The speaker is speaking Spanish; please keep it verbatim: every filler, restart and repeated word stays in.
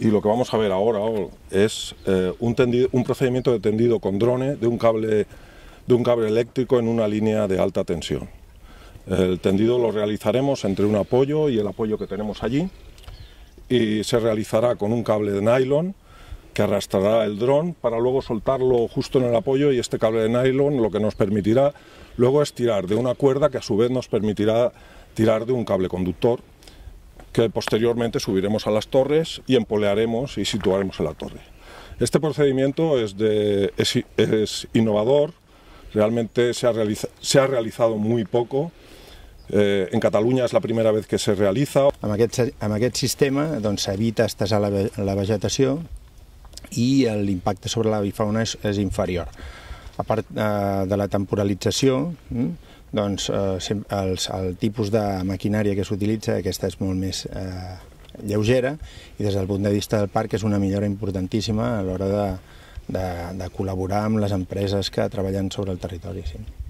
Y lo que vamos a ver ahora es eh, un, tendido, un procedimiento de tendido con drone de un, cable, de un cable eléctrico en una línea de alta tensión. El tendido lo realizaremos entre un apoyo y el apoyo que tenemos allí, y se realizará con un cable de nylon que arrastrará el dron para luego soltarlo justo en el apoyo, y este cable de nylon lo que nos permitirá luego es tirar de una cuerda que a su vez nos permitirá tirar de un cable conductor que posteriormente subiremos a las torres y empolearemos y situaremos en la torre. Este procedimiento es, de, es, es innovador, realmente se ha, realiza, se ha realizado muy poco. Eh, en Cataluña és la primera vegada que se realitza. Amb aquest, amb aquest sistema s'evita doncs, estar a la, la vegetació, i l'impacte sobre la bifauna és, és inferior. A part eh, de la temporalització, doncs, eh, els, el tipus de maquinària que s'utilitza, aquesta és molt més eh, lleugera, i des del punt de vista del parc és una millora importantíssima a l'hora de, de, de col·laborar amb les empreses que treballen sobre el territori. Sí.